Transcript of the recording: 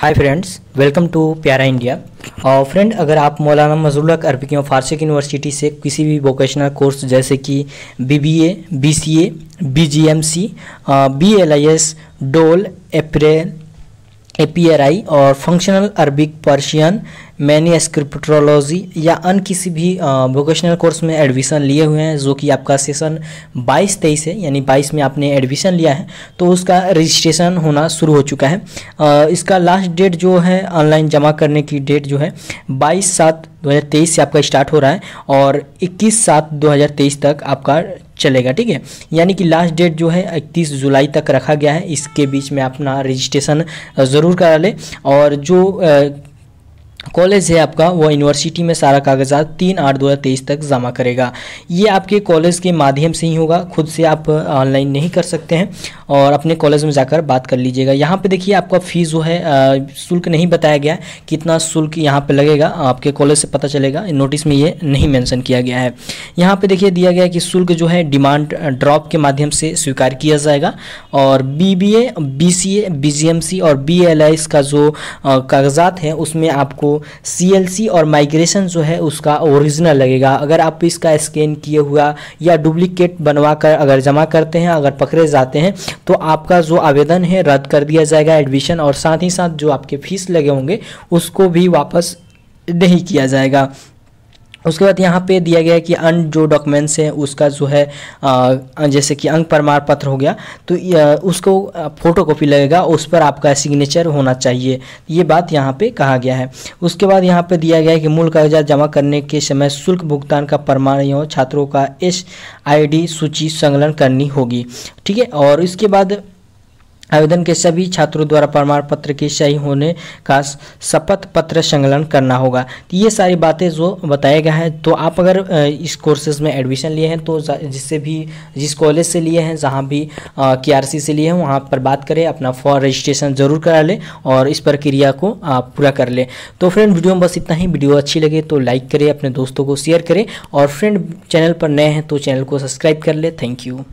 Hi friends, welcome to प्यारा India. और friend, अगर आप मौलाना मजरूल हक अरबिक फारसी यूनिवर्सिटी से किसी भी वोकेशनल कोर्स जैसे कि बीबीए, बीसीए, बीजीएमसी, बीएलआईएस, डोल, एप्रे, एपीआरआई और फंक्शनल अरबिक, पर्शियन, मैनी स्क्रिप्ट्रोलॉजी या अन्य किसी भी वोकेशनल कोर्स में एडमिशन लिए हुए हैं, जो कि आपका सेशन 22-23 है, यानी 22 में आपने एडमिशन लिया है, तो उसका रजिस्ट्रेशन होना शुरू हो चुका है। इसका लास्ट डेट जो है, ऑनलाइन जमा करने की डेट जो है 22/7/2023 से आपका स्टार्ट हो रहा है और 21/7/2023 तक आपका चलेगा, ठीक है। यानी कि लास्ट डेट जो है 31 जुलाई तक रखा गया है। इसके बीच में अपना रजिस्ट्रेशन ज़रूर करा लें। और जो कॉलेज है आपका, वो यूनिवर्सिटी में सारा कागजात 3/8/2023 तक जमा करेगा। ये आपके कॉलेज के माध्यम से ही होगा, खुद से आप ऑनलाइन नहीं कर सकते हैं, और अपने कॉलेज में जाकर बात कर लीजिएगा। यहाँ पे देखिए आपका फ़ीस जो है, शुल्क नहीं बताया गया कितना शुल्क यहाँ पे लगेगा, आपके कॉलेज से पता चलेगा, नोटिस में ये नहीं मेंशन किया गया है। यहाँ पर देखिए दिया गया कि शुल्क जो है डिमांड ड्रॉप के माध्यम से स्वीकार किया जाएगा। और BBA, BCA, BGMC और BLIS का जो कागजात है उसमें आपको CLC और माइग्रेशन जो है उसका ओरिजिनल लगेगा। अगर आप इसका स्कैन किए हुआ या डुप्लीकेट बनवाकर अगर जमा करते हैं, अगर पकड़े जाते हैं, तो आपका जो आवेदन है रद्द कर दिया जाएगा एडमिशन, और साथ ही साथ जो आपके फीस लगे होंगे उसको भी वापस नहीं किया जाएगा। उसके बाद यहाँ पे दिया गया है कि अन्य जो डॉक्यूमेंट्स हैं उसका जो है जैसे कि अंक प्रमाण पत्र हो गया, तो उसको फोटोकॉपी लगेगा, उस पर आपका सिग्नेचर होना चाहिए, ये बात यहाँ पे कहा गया है। उसके बाद यहाँ पे दिया गया है कि मूल कागजात जमा करने के समय शुल्क भुगतान का प्रमाण एवं छात्रों का SID सूची संकलन करनी होगी, ठीक है। और इसके बाद आवेदन के सभी छात्रों द्वारा प्रमाण पत्र के सही होने का शपथ पत्र संकलन करना होगा। तो ये सारी बातें जो बताया गया है। तो आप अगर इस कोर्सेज में एडमिशन लिए हैं तो जिस कॉलेज से लिए हैं, जहां भी KRC से लिए हैं, वहां पर बात करें, अपना फॉर रजिस्ट्रेशन ज़रूर करा लें और इस प्रक्रिया को आप पूरा कर लें। तो फ्रेंड, वीडियो में बस इतना ही। वीडियो अच्छी लगे तो लाइक करें, अपने दोस्तों को शेयर करें, और फ्रेंड चैनल पर नए हैं तो चैनल को सब्सक्राइब कर लें। Thank you.